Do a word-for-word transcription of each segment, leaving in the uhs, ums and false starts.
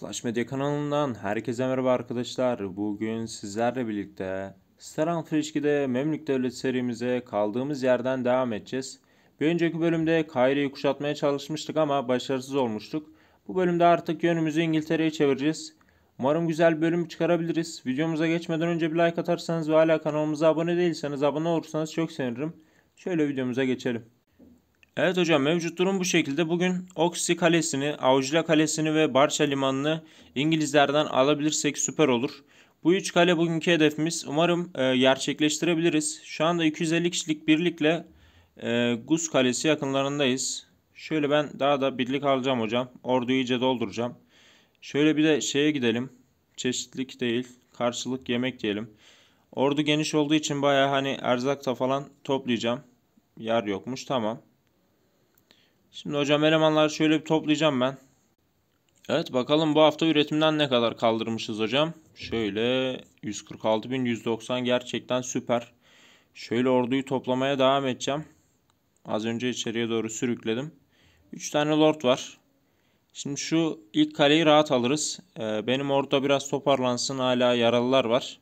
Flash Medya kanalından herkese merhaba arkadaşlar. Bugün sizlerle birlikte Staran Frişki'de Memlük Devleti serimize kaldığımız yerden devam edeceğiz. Bir önceki bölümde Kahire'yi kuşatmaya çalışmıştık ama başarısız olmuştuk. Bu bölümde artık yönümüzü İngiltere'ye çevireceğiz. Umarım güzel bir bölüm çıkarabiliriz. Videomuza geçmeden önce bir like atarsanız ve hala kanalımıza abone değilseniz abone olursanız çok sevinirim. Şöyle videomuza geçelim. Evet hocam, mevcut durum bu şekilde. Bugün Oxi Kalesi'ni, Avcıla Kalesi'ni ve Barça Limanı'nı İngilizlerden alabilirsek süper olur. Bu üç kale bugünkü hedefimiz. Umarım e, gerçekleştirebiliriz. Şu anda iki yüz elli kişilik birlikle e, Guz Kalesi yakınlarındayız. Şöyle ben daha da birlik alacağım hocam. Orduyu iyice dolduracağım. Şöyle bir de şeye gidelim. Çeşitlilik değil, karşılık yemek diyelim. Ordu geniş olduğu için bayağı hani erzakta falan toplayacağım. Yer yokmuş, tamam. Şimdi hocam elemanları şöyle bir toplayacağım ben. Evet bakalım bu hafta üretimden ne kadar kaldırmışız hocam. Şöyle yüz kırk altı bin yüz doksan gerçekten süper. Şöyle orduyu toplamaya devam edeceğim. Az önce içeriye doğru sürükledim. üç tane lord var. Şimdi şu ilk kaleyi rahat alırız. Benim orada biraz toparlansın, hala yaralılar var.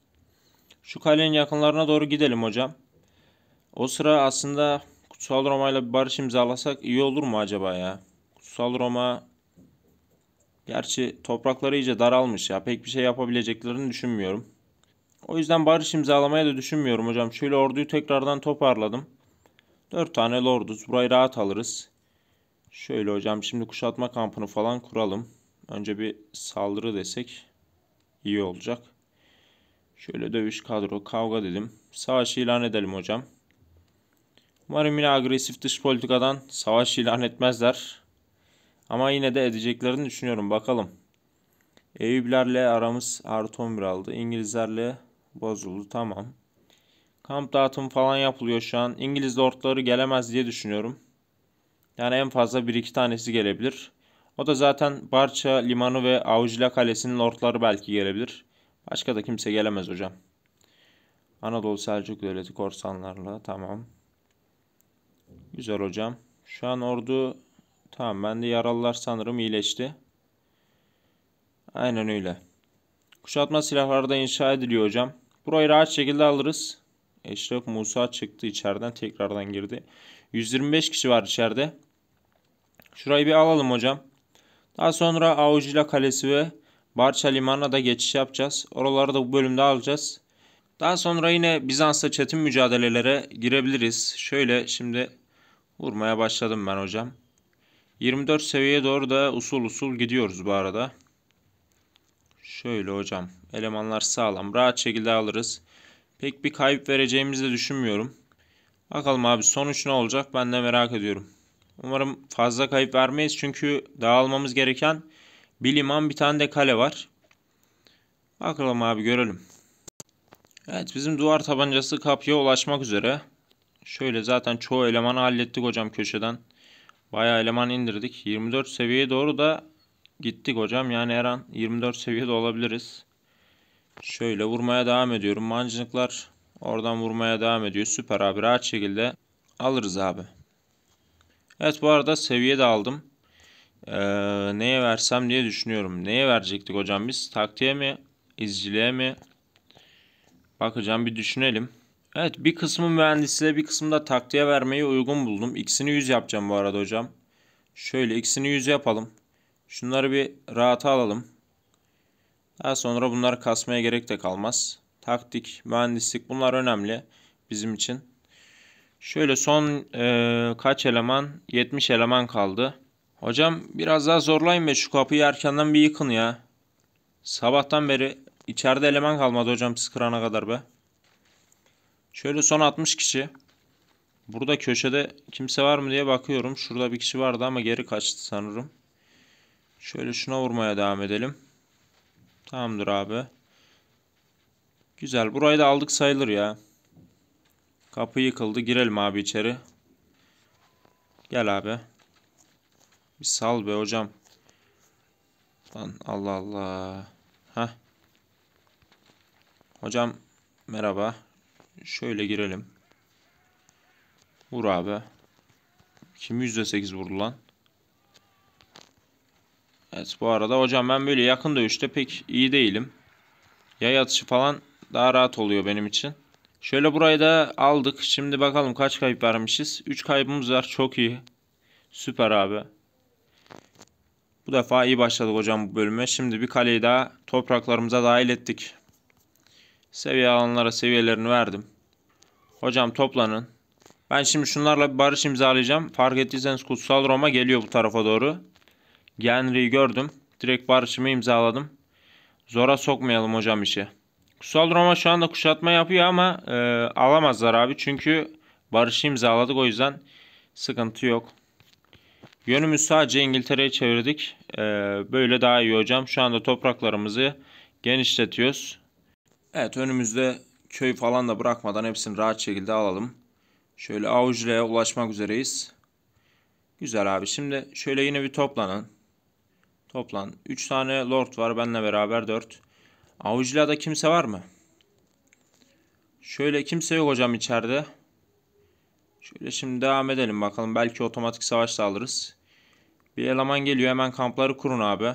Şu kalenin yakınlarına doğru gidelim hocam. O sıra aslında Kutsal Roma ile bir barış imzalasak iyi olur mu acaba ya? Kutsal Roma gerçi toprakları iyice daralmış ya. Pek bir şey yapabileceklerini düşünmüyorum. O yüzden barış imzalamayı da düşünmüyorum hocam. Şöyle orduyu tekrardan toparladım. dört tane lorduz. Burayı rahat alırız. Şöyle hocam şimdi kuşatma kampını falan kuralım. Önce bir saldırı desek iyi olacak. Şöyle dövüş, kadro, kavga dedim. Savaşı ilan edelim hocam. Umarım yine agresif dış politikadan savaş ilan etmezler. Ama yine de edeceklerini düşünüyorum. Bakalım. Eyüplerle aramız artı on bir aldı. İngilizlerle bozuldu. Tamam. Kamp dağıtımı falan yapılıyor şu an. İngiliz lordları gelemez diye düşünüyorum. Yani en fazla bir iki tanesi gelebilir. O da zaten Barça Limanı ve Avcıla Kalesi'nin lordları belki gelebilir. Başka da kimse gelemez hocam. Anadolu Selçuk Devleti korsanlarla. Tamam. Güzel hocam. Şu an ordu tamam, ben de yaralılar sanırım iyileşti. Aynen öyle. Kuşatma silahları da inşa ediliyor hocam. Burayı rahat şekilde alırız. Eşref Musa çıktı içeriden, tekrardan girdi. yüz yirmi beş kişi var içeride. Şurayı bir alalım hocam. Daha sonra Avcıla Kalesi ve Barça Limanı'na da geçiş yapacağız. Oraları da bu bölümde alacağız. Daha sonra yine Bizans'la çetin mücadelelere girebiliriz. Şöyle şimdi vurmaya başladım ben hocam. yirmi dört seviyeye doğru da usul usul gidiyoruz bu arada. Şöyle hocam elemanlar sağlam, rahat şekilde alırız. Pek bir kayıp vereceğimizi de düşünmüyorum. Bakalım abi sonuç ne olacak, ben de merak ediyorum. Umarım fazla kayıp vermeyiz çünkü dağılmamız gereken bir liman, bir tane de kale var. Bakalım abi görelim. Evet bizim duvar tabancası kapıya ulaşmak üzere. Şöyle zaten çoğu elemanı hallettik hocam köşeden. Bayağı eleman indirdik. yirmi dört seviyeye doğru da gittik hocam. Yani her an yirmi dört seviyede olabiliriz. Şöyle vurmaya devam ediyorum. Mancınıklar oradan vurmaya devam ediyor. Süper abi, rahat şekilde alırız abi. Evet bu arada seviye de aldım. Ee, neye versem diye düşünüyorum. Neye verecektik hocam biz? Taktiğe mi? İzciliğe mi? Bakacağım, bir düşünelim. Evet bir kısmı mühendisliğe, bir kısmı da taktiğe vermeyi uygun buldum. İkisini yüz yapacağım bu arada hocam. Şöyle ikisini yüz yapalım. Şunları bir rahata alalım. Daha sonra bunları kasmaya gerek de kalmaz. Taktik, mühendislik bunlar önemli bizim için. Şöyle son e, kaç eleman? yetmiş eleman kaldı. Hocam biraz daha zorlayın be, şu kapıyı erkenden bir yıkın ya. Sabahtan beri içeride eleman kalmadı hocam siz kırana kadar be. Şöyle son altmış kişi. Burada köşede kimse var mı diye bakıyorum. Şurada bir kişi vardı ama geri kaçtı sanırım. Şöyle şuna vurmaya devam edelim. Tamamdır abi. Güzel, burayı da aldık sayılır ya. Kapı yıkıldı, girelim abi içeri. Gel abi. Bir sal be hocam. Lan Allah Allah. Heh. Hocam merhaba. Şöyle girelim. Vur abi. Kim yüzde sekiz vurdu lan? Evet, bu arada hocam ben böyle yakın dövüşte pek iyi değilim. Yay atışı falan daha rahat oluyor benim için. Şöyle burayı da aldık. Şimdi bakalım kaç kayıp vermişiz. üç kaybımız var. Çok iyi. Süper abi. Bu defa iyi başladık hocam bu bölüme. Şimdi bir kaleyi daha topraklarımıza dahil ettik. Seviye alanlara seviyelerini verdim. Hocam toplanın. Ben şimdi şunlarla bir barış imzalayacağım. Fark ettiyseniz Kutsal Roma geliyor bu tarafa doğru. Genri'yi gördüm. Direkt barışımı imzaladım. Zora sokmayalım hocam işi. Kutsal Roma şu anda kuşatma yapıyor ama e, alamazlar abi. Çünkü barışı imzaladık, o yüzden sıkıntı yok. Yönümüz sadece İngiltere'ye çevirdik. E, böyle daha iyi hocam. Şu anda topraklarımızı genişletiyoruz. Evet, önümüzde köy falan da bırakmadan hepsini rahat şekilde alalım. Şöyle Avcı'ya ulaşmak üzereyiz. Güzel abi. Şimdi şöyle yine bir toplanın. Toplan. üç tane lord var. Benimle beraber dört. Avcı'da kimse var mı? Şöyle kimse yok hocam içeride. Şöyle şimdi devam edelim bakalım. Belki otomatik savaş da alırız. Bir eleman geliyor. Hemen kampları kurun abi.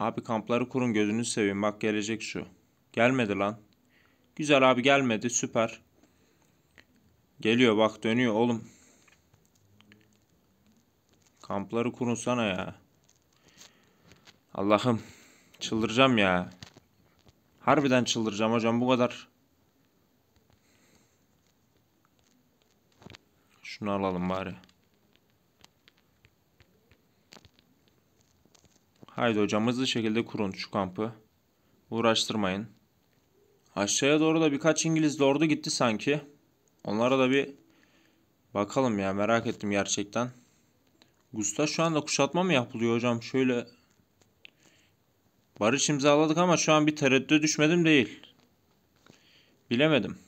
Abi kampları kurun. Gözünü seveyim. Bak gelecek şu. Gelmedi lan. Güzel abi, gelmedi. Süper. Geliyor bak, dönüyor oğlum. Kampları kurun sana ya. Allah'ım. Çıldıracağım ya. Harbiden çıldıracağım hocam bu kadar. Şunu alalım bari. Haydi hocam hızlı şekilde kurun şu kampı. Uğraştırmayın. Aşağıya doğru da birkaç İngiliz lordu gitti sanki. Onlara da bir bakalım ya, merak ettim gerçekten. Gustav şu anda kuşatma mı yapılıyor hocam? Şöyle barış imzaladık ama şu an bir tereddüte düşmedim değil. Bilemedim.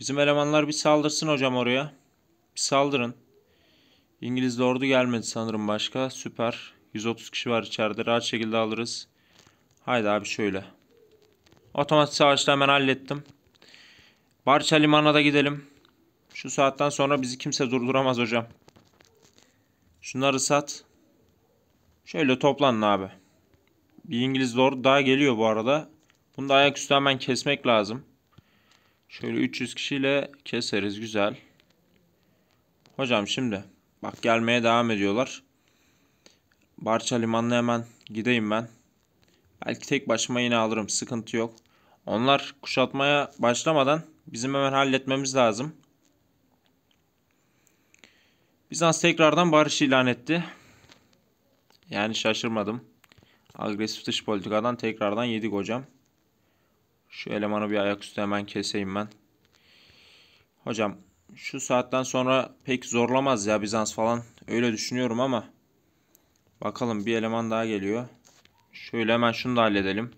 Bizim elemanlar bir saldırsın hocam oraya. Bir saldırın. İngiliz lordu gelmedi sanırım başka. Süper. yüz otuz kişi var içeride. Rahat şekilde alırız. Haydi abi şöyle. Otomatik savaşla hemen hallettim. Barça limanına da gidelim. Şu saatten sonra bizi kimse durduramaz hocam. Şunları sat. Şöyle toplanın abi. Bir İngiliz lord daha geliyor bu arada. Bunu da ayaküstü hemen kesmek lazım. Şöyle üç yüz kişiyle keseriz. Güzel. Hocam şimdi. Bak gelmeye devam ediyorlar. Barça limanına hemen gideyim ben. Belki tek başıma yine alırım. Sıkıntı yok. Onlar kuşatmaya başlamadan bizim hemen halletmemiz lazım. Bizans tekrardan barış ilan etti. Yani şaşırmadım. Agresif dış politikadan tekrardan yedik hocam. Şu elemanı bir ayaküstü hemen keseyim ben. Hocam şu saatten sonra pek zorlamaz ya Bizans falan. Öyle düşünüyorum ama. Bakalım bir eleman daha geliyor. Şöyle hemen şunu da halledelim.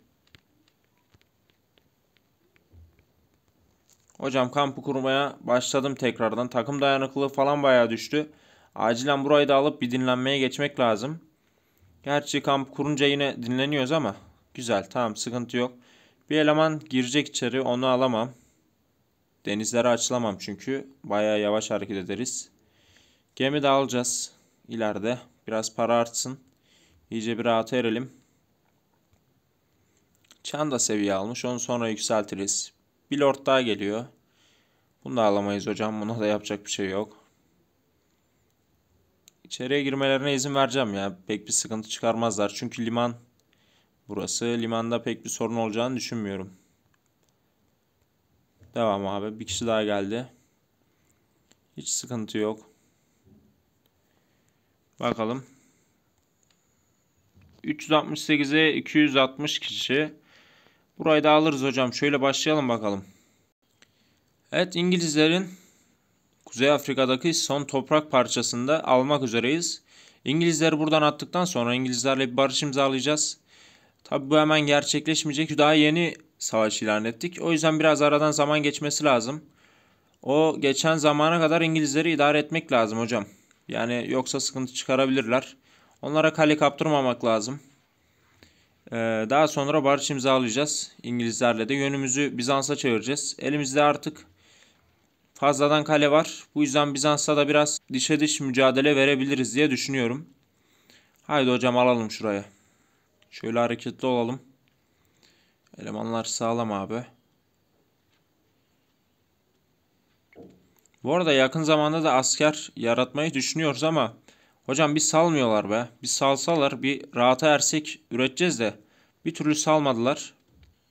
Hocam kampı kurmaya başladım tekrardan. Takım dayanıklılığı falan bayağı düştü. Acilen burayı da alıp bir dinlenmeye geçmek lazım. Gerçi kamp kurunca yine dinleniyoruz ama. Güzel, tamam, sıkıntı yok. Bir eleman girecek içeri, onu alamam. Denizlere açılamam çünkü. Bayağı yavaş hareket ederiz. Gemi de alacağız ileride. Biraz para artsın. İyice bir rahata erelim. Çan da seviye almış. Onu sonra yükseltiriz. Bir lord daha geliyor. Bunu da alamayız hocam. Buna da yapacak bir şey yok. İçeriye girmelerine izin vereceğim ya. Pek bir sıkıntı çıkarmazlar. Çünkü liman burası. Limanda pek bir sorun olacağını düşünmüyorum. Devam abi. Bir kişi daha geldi. Hiç sıkıntı yok. Bakalım. üç yüz altmış sekize iki yüz altmış kişi. Burayı da alırız hocam. Şöyle başlayalım bakalım. Evet, İngilizlerin Kuzey Afrika'daki son toprak parçasında almak üzereyiz. İngilizleri buradan attıktan sonra İngilizlerle bir barış imzalayacağız. Tabi bu hemen gerçekleşmeyecek. Daha yeni savaş ilan ettik. O yüzden biraz aradan zaman geçmesi lazım. O geçen zamana kadar İngilizleri idare etmek lazım hocam. Yani yoksa sıkıntı çıkarabilirler. Onlara kale kaptırmamak lazım. Daha sonra barış imzalayacağız. İngilizlerle de yönümüzü Bizans'a çevireceğiz. Elimizde artık fazladan kale var. Bu yüzden Bizans'a da biraz dişe diş mücadele verebiliriz diye düşünüyorum. Haydi hocam alalım şuraya. Şöyle hareketli olalım. Elemanlar sağlam abi. Bu arada yakın zamanda da asker yaratmayı düşünüyoruz ama hocam bir salmıyorlar be. Bir salsalar bir rahata ersek üreteceğiz de bir türlü salmadılar.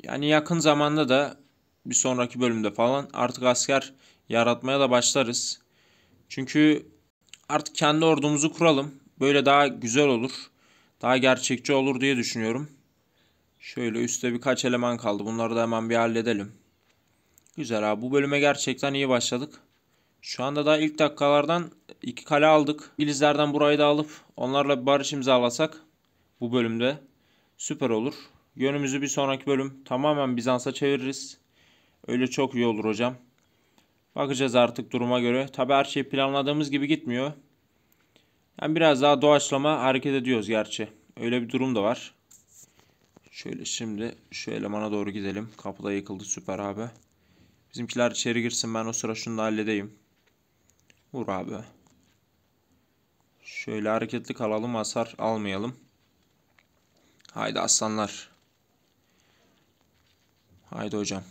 Yani yakın zamanda da bir sonraki bölümde falan artık asker yaratmaya da başlarız. Çünkü artık kendi ordumuzu kuralım. Böyle daha güzel olur. Daha gerçekçi olur diye düşünüyorum. Şöyle üstte birkaç eleman kaldı. Bunları da hemen bir halledelim. Güzel abi. Bu bölüme gerçekten iyi başladık. Şu anda daha ilk dakikalardan iki kale aldık. İngilizlerden burayı da alıp onlarla bir barış imzalasak bu bölümde süper olur. Yönümüzü bir sonraki bölüm tamamen Bizans'a çeviririz. Öyle çok iyi olur hocam. Bakacağız artık duruma göre. Tabi her şey planladığımız gibi gitmiyor. Yani biraz daha doğaçlama hareket ediyoruz gerçi. Öyle bir durum da var. Şöyle şimdi şu elemana doğru gidelim. Kapıda yıkıldı, süper abi. Bizimkiler içeri girsin, ben o sıra şunu da halledeyim. Vur abi. Şöyle hareketli kalalım, hasar almayalım. Haydi aslanlar. Haydi hocam.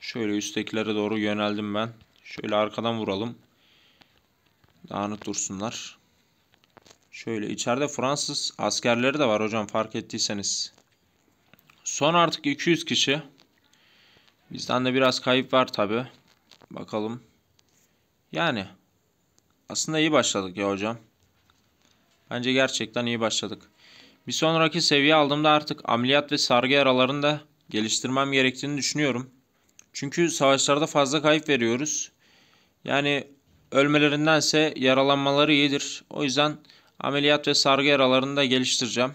Şöyle üsttekilere doğru yöneldim ben. Şöyle arkadan vuralım. Dağınık dursunlar. Şöyle içeride Fransız askerleri de var hocam, fark ettiyseniz. Son artık iki yüz kişi. Bizden de biraz kayıp var tabi. Bakalım. Yani aslında iyi başladık ya hocam. Bence gerçekten iyi başladık. Bir sonraki seviye aldığımda artık ameliyat ve sargı yaralarını da geliştirmem gerektiğini düşünüyorum. Çünkü savaşlarda fazla kayıp veriyoruz. Yani ölmelerindense yaralanmaları iyidir. O yüzden ameliyat ve sargı yaralarını da geliştireceğim.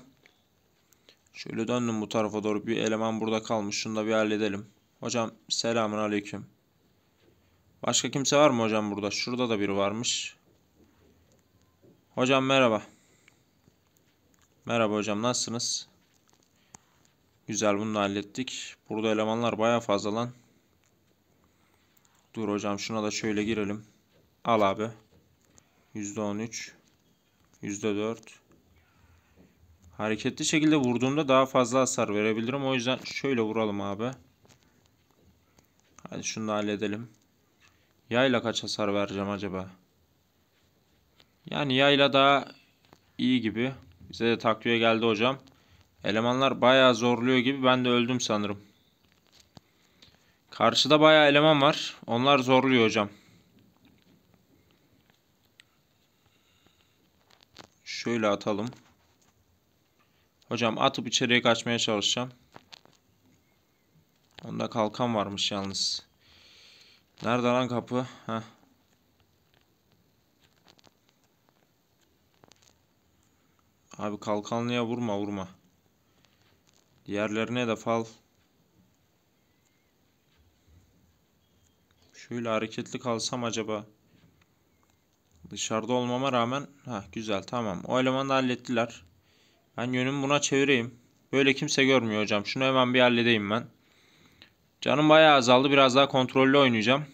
Şöyle döndüm bu tarafa doğru. Bir eleman burada kalmış. Şunu da bir halledelim. Hocam selamünaleyküm. Başka kimse var mı hocam burada? Şurada da biri varmış. Hocam merhaba. Merhaba hocam, nasılsınız? Güzel, bunu da hallettik. Burada elemanlar baya fazla lan. Dur hocam şuna da şöyle girelim. Al abi. yüzde on üç. yüzde dört. Hareketli şekilde vurduğumda daha fazla hasar verebilirim. O yüzden şöyle vuralım abi. Hadi şunu da halledelim. Yayla kaç hasar vereceğim acaba? Yani yayla daha iyi gibi. Bize de takviye geldi hocam. Elemanlar bayağı zorluyor gibi. Ben de öldüm sanırım. Karşıda bayağı eleman var. Onlar zorluyor hocam. Şöyle atalım. Hocam atıp içeriye kaçmaya çalışacağım. Onda kalkan varmış yalnız. Nerede lan kapı? Heh. Abi kalkanlıya vurma vurma. Diğerlerine de fal. Şöyle hareketli kalsam acaba. Dışarıda olmama rağmen. Heh, güzel, tamam. O elemanı da hallettiler. Ben yönümü buna çevireyim. Böyle kimse görmüyor hocam. Şunu hemen bir halledeyim ben. Canım bayağı azaldı. Biraz daha kontrollü oynayacağım.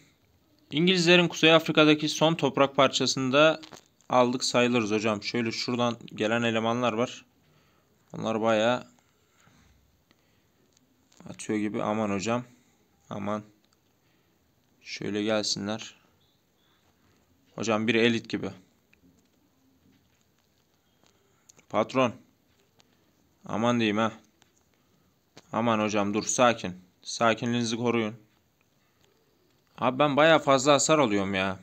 İngilizlerin Kuzey Afrika'daki son toprak parçasını da aldık sayılırız hocam. Şöyle şuradan gelen elemanlar var. Onlar bayağı atıyor gibi. Aman hocam. Aman. Şöyle gelsinler. Hocam biri elit gibi. Patron. Aman diyeyim ha. Aman hocam dur, sakin. Sakinliğinizi koruyun. Abi ben bayağı fazla hasar alıyorum ya.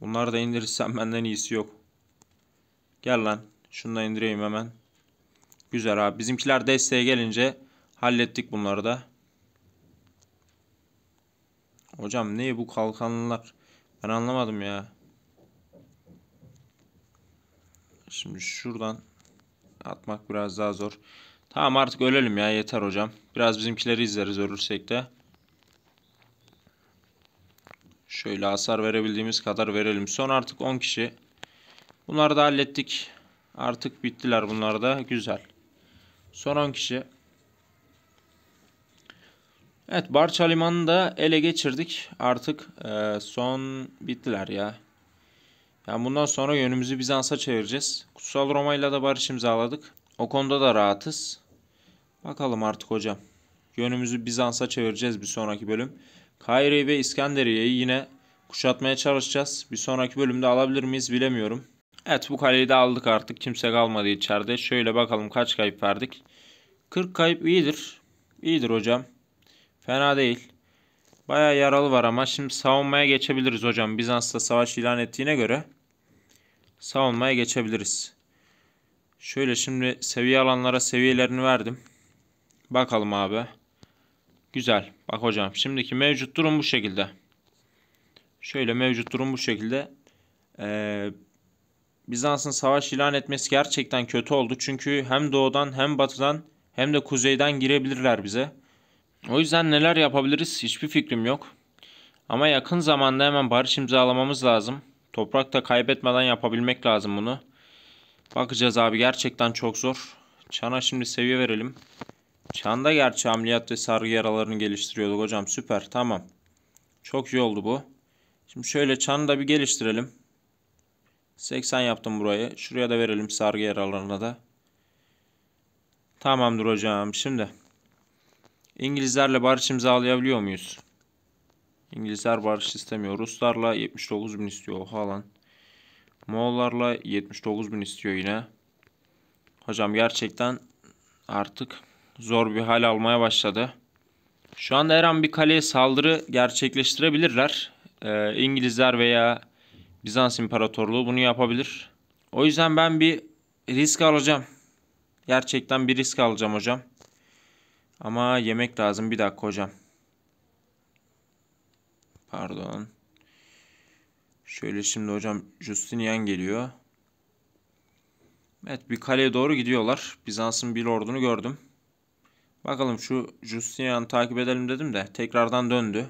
Bunları da indirirsem benden iyisi yok. Gel lan. Şunu da indireyim hemen. Güzel abi. Bizimkiler desteğe gelince hallettik bunları da. Hocam ne bu kalkanlılar? Ben anlamadım ya. Şimdi şuradan atmak biraz daha zor. Tamam artık ölelim ya, yeter hocam. Biraz bizimkileri izleriz ölürsek de. Şöyle hasar verebildiğimiz kadar verelim. Son artık on kişi. Bunları da hallettik. Artık bittiler bunlar da. Güzel. Son on kişi. Evet, Barça Limanı'nı da ele geçirdik. Artık e, son bittiler ya. Yani bundan sonra yönümüzü Bizans'a çevireceğiz. Kutsal Roma ile de barış imzaladık. O konuda da rahatız. Bakalım artık hocam. Yönümüzü Bizans'a çevireceğiz bir sonraki bölüm. Kahire ve İskenderiye'yi yine kuşatmaya çalışacağız. Bir sonraki bölümde alabilir miyiz bilemiyorum. Evet, bu kaleyi de aldık artık. Kimse kalmadı içeride. Şöyle bakalım kaç kayıp verdik. kırk kayıp iyidir. İyidir hocam. Fena değil. Bayağı yaralı var ama şimdi savunmaya geçebiliriz hocam. Bizans'ta savaş ilan ettiğine göre savunmaya geçebiliriz. Şöyle şimdi seviye alanlara seviyelerini verdim. Bakalım abi. Güzel. Bak hocam, şimdiki mevcut durum bu şekilde. Şöyle mevcut durum bu şekilde. Ee, Bizans'ın savaş ilan etmesi gerçekten kötü oldu. Çünkü hem doğudan hem batıdan hem de kuzeyden girebilirler bize. O yüzden neler yapabiliriz hiçbir fikrim yok. Ama yakın zamanda hemen barış imzalamamız lazım. Toprak da kaybetmeden yapabilmek lazım bunu. Bakacağız abi, gerçekten çok zor. Çan'a şimdi seviye verelim. Çan'da gerçi ameliyat ve sargı yaralarını geliştiriyorduk hocam, süper, tamam. Çok iyi oldu bu. Şimdi şöyle Çan'ı da bir geliştirelim. seksen yaptım burayı. Şuraya da verelim sargı yaralarına da. Tamamdır hocam şimdi. İngilizlerle barış imzalayabiliyor muyuz? İngilizler barış istemiyor. Ruslarla yetmiş dokuz bin istiyor. Oha lan. Moğollarla yetmiş dokuz bin istiyor yine. Hocam gerçekten artık zor bir hal almaya başladı. Şu anda her an bir kaleye saldırı gerçekleştirebilirler. Ee, İngilizler veya Bizans İmparatorluğu bunu yapabilir. O yüzden ben bir risk alacağım. Gerçekten bir risk alacağım hocam. Ama yemek lazım. Bir dakika hocam. Pardon. Şöyle şimdi hocam Justinian geliyor. Evet, bir kaleye doğru gidiyorlar. Bizans'ın bir ordunu gördüm. Bakalım şu Justinian'ı takip edelim dedim de tekrardan döndü.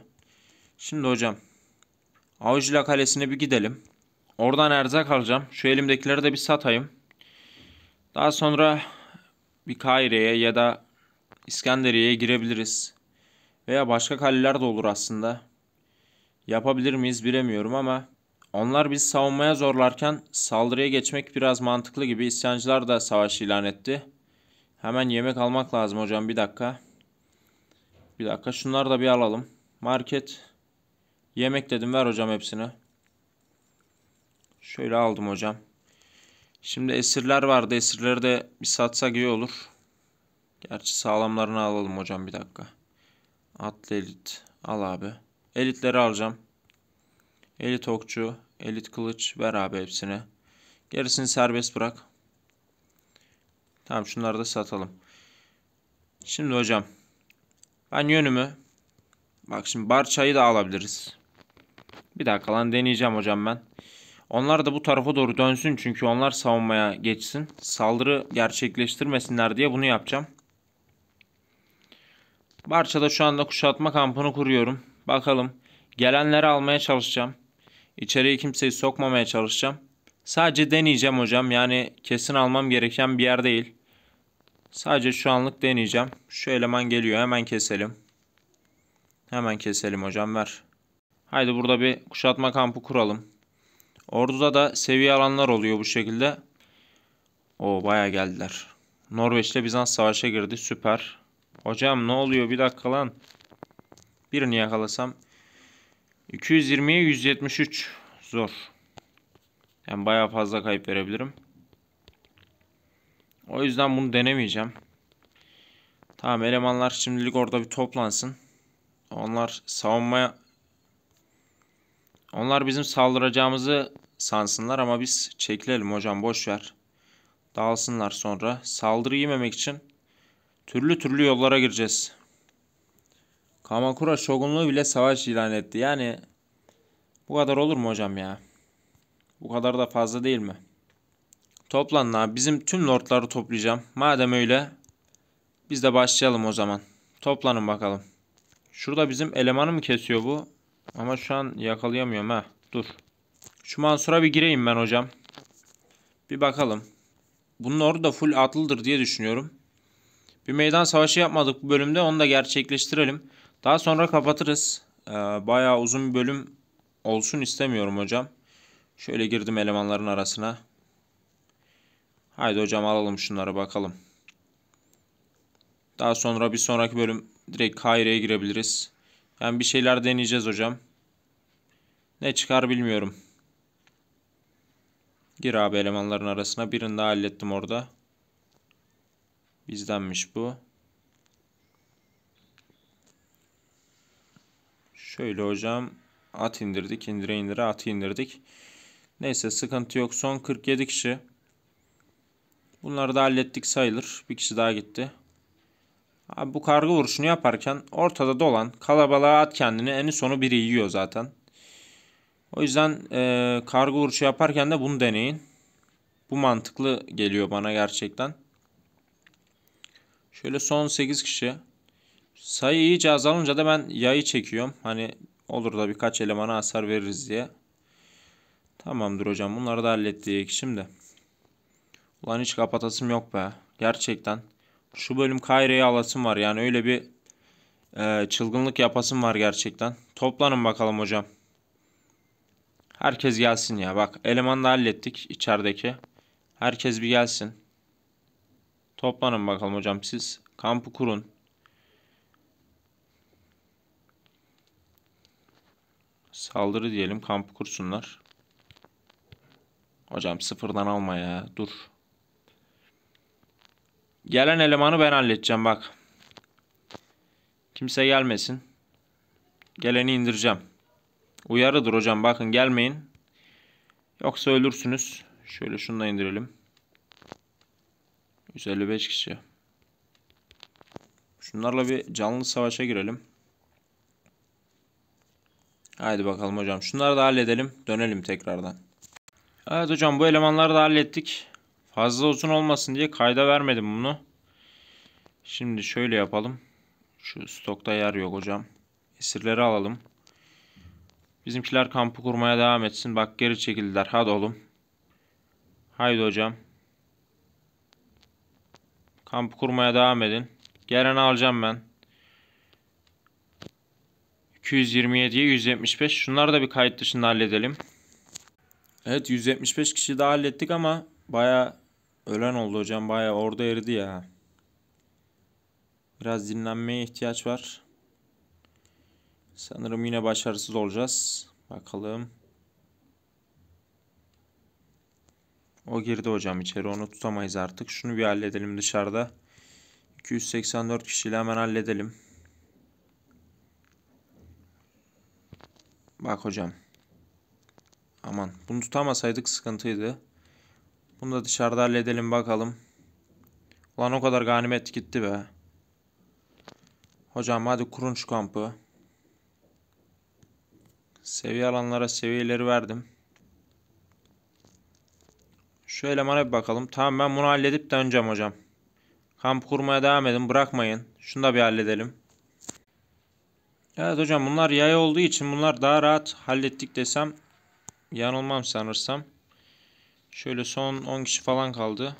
Şimdi hocam Avcıla Kalesi'ne bir gidelim. Oradan erzak alacağım. Şu elimdekileri de bir satayım. Daha sonra bir Kahire'ye ya da İskenderiye'ye girebiliriz. Veya başka kaleler de olur aslında. Yapabilir miyiz bilemiyorum ama onlar bizi savunmaya zorlarken saldırıya geçmek biraz mantıklı gibi. İsyancılar da savaş ilan etti. Hemen yemek almak lazım hocam, bir dakika. Bir dakika, şunları da bir alalım. Market. Yemek dedim, ver hocam hepsini. Şöyle aldım hocam. Şimdi esirler vardı, esirleri de bir satsak iyi olur. Gerçi sağlamlarını alalım hocam, bir dakika. Atlı elit. Al abi. Elitleri alacağım. Elit okçu. Elit kılıç. Ver abi hepsini. Gerisini serbest bırak. Tamam, şunları da satalım. Şimdi hocam. Ben yönümü. Bak şimdi Barça'yı da alabiliriz. Bir dakika lan, deneyeceğim hocam ben. Onlar da bu tarafa doğru dönsün. Çünkü onlar savunmaya geçsin. Saldırı gerçekleştirmesinler diye bunu yapacağım. Barça'da şu anda kuşatma kampını kuruyorum. Bakalım. Gelenleri almaya çalışacağım. İçeriye kimseyi sokmamaya çalışacağım. Sadece deneyeceğim hocam. Yani kesin almam gereken bir yer değil. Sadece şu anlık deneyeceğim. Şu eleman geliyor. Hemen keselim. Hemen keselim hocam, ver. Haydi burada bir kuşatma kampı kuralım. Ordu'da da seviye alanlar oluyor bu şekilde. Oo, bayağı geldiler. Norveç ile Bizans savaşa girdi. Süper. Hocam ne oluyor? Bir dakika lan. Birini yakalasam. iki yüz yirmiye yüz yetmiş üç. Zor. Yani bayağı fazla kayıp verebilirim. O yüzden bunu denemeyeceğim. Tamam, elemanlar şimdilik orada bir toplansın. Onlar savunmaya... Onlar bizim saldıracağımızı sansınlar ama biz çekilelim hocam, boşver. Dağılsınlar sonra. Saldırı yememek için türlü türlü yollara gireceğiz. Kamakura şogunluğu bile savaş ilan etti. Yani bu kadar olur mu hocam ya? Bu kadar da fazla değil mi? Toplanın abi. Bizim tüm lordları toplayacağım. Madem öyle biz de başlayalım o zaman. Toplanın bakalım. Şurada bizim elemanı mı kesiyor bu? Ama şu an yakalayamıyorum ha. Dur. Şu Mansur'a bir gireyim ben hocam. Bir bakalım. Bunun ordu da full atlıdır diye düşünüyorum. Bir meydan savaşı yapmadık bu bölümde. Onu da gerçekleştirelim. Daha sonra kapatırız. Ee, bayağı uzun bir bölüm olsun istemiyorum hocam. Şöyle girdim elemanların arasına. Haydi hocam alalım şunları bakalım. Daha sonra bir sonraki bölüm direkt Kahire'ye girebiliriz. Yani bir şeyler deneyeceğiz hocam. Ne çıkar bilmiyorum. Gir abi elemanların arasına. Birini daha hallettim orada. Bizdenmiş bu. Şöyle hocam. At indirdik. İndire indire atı indirdik. Neyse sıkıntı yok. Son kırk yedi kişi. Bunları da hallettik sayılır. Bir kişi daha gitti. Abi bu karga vuruşunu yaparken ortada dolan kalabalığa at kendini. En sonu biri yiyor zaten. O yüzden e, karga vuruşu yaparken de bunu deneyin. Bu mantıklı geliyor bana gerçekten. Şöyle son sekiz kişi. Sayı iyice azalınca da ben yayı çekiyorum. Hani olur da birkaç elemana hasar veririz diye. Tamamdır hocam. Bunları da hallettik şimdi. Ulan hiç kapatasım yok be. Gerçekten. Şu bölüm Kahire'yi alasım var. Yani öyle bir e, çılgınlık yapasım var gerçekten. Toplanın bakalım hocam. Herkes gelsin ya. Bak elemanı da hallettik içerideki. Herkes bir gelsin. Toplanın bakalım hocam siz. Kampı kurun. Saldırı diyelim. Kampı kursunlar. Hocam sıfırdan alma ya. Dur. Gelen elemanı ben halledeceğim bak. Kimse gelmesin. Geleni indireceğim. Uyarıdır hocam bakın gelmeyin. Yoksa ölürsünüz. Şöyle şunu da indirelim. yüz elli beş kişi. Şunlarla bir canlı savaşa girelim. Haydi bakalım hocam. Şunları da halledelim. Dönelim tekrardan. Evet hocam bu elemanları da hallettik. Fazla uzun olmasın diye kayda vermedim bunu. Şimdi şöyle yapalım. Şu stokta yer yok hocam. Esirleri alalım. Bizimkiler kampı kurmaya devam etsin. Bak geri çekildiler. Hadi oğlum. Haydi hocam. Kampı kurmaya devam edin. Geleni alacağım ben. iki yüz yirmi yedi'ye yüz yetmiş beş. Şunları da bir kayıt dışında halledelim. Evet yüz yetmiş beş kişiyi daha hallettik ama bayağı ölen oldu hocam. Bayağı orada eridi ya. Biraz dinlenmeye ihtiyaç var. Sanırım yine başarısız olacağız. Bakalım. O girdi hocam içeri. Onu tutamayız artık. Şunu bir halledelim dışarıda. iki yüz seksen dört kişiyle hemen halledelim. Bak hocam. Aman. Bunu tutamasaydık sıkıntıydı. Bunu da dışarıda halledelim bakalım. Ulan o kadar ganimet gitti be. Hocam hadi kurun şu kampı. Seviye alanlara seviyeleri verdim. Şu elemana bir bakalım. Tamam ben bunu halledip döneceğim hocam. Kamp kurmaya devam edin. Bırakmayın. Şunu da bir halledelim. Evet hocam bunlar yay olduğu için bunlar daha rahat hallettik desem yanılmam sanırsam. Şöyle son on kişi falan kaldı.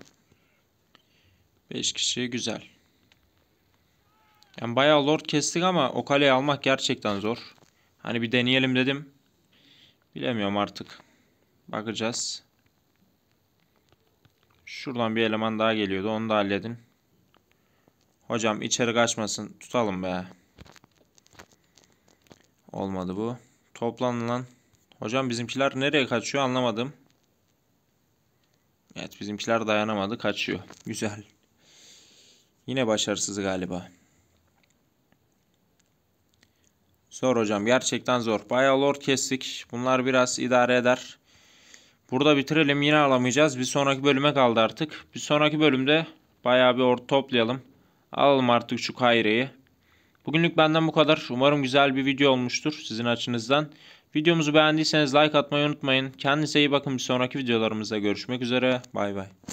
beş kişi güzel. Yani bayağı lord kestik ama o kaleyi almak gerçekten zor. Hani bir deneyelim dedim. Bilemiyorum artık. Bakacağız. Şuradan bir eleman daha geliyordu. Onu da halledin. Hocam içeri kaçmasın. Tutalım be. Olmadı bu. Toplanın lan. Hocam bizimkiler nereye kaçıyor anlamadım. Evet bizimkiler dayanamadı. Kaçıyor. Güzel. Yine başarısız galiba. Zor hocam. Gerçekten zor. Bayağı lord kestik. Bunlar biraz idare eder. Burada bitirelim. Yine alamayacağız. Bir sonraki bölüme kaldı artık. Bir sonraki bölümde bayağı bir ordu toplayalım. Alalım artık şu Kahire'yi. Bugünlük benden bu kadar. Umarım güzel bir video olmuştur sizin açınızdan. Videomuzu beğendiyseniz like atmayı unutmayın. Kendinize iyi bakın. Bir sonraki videolarımızda görüşmek üzere. Bay bay.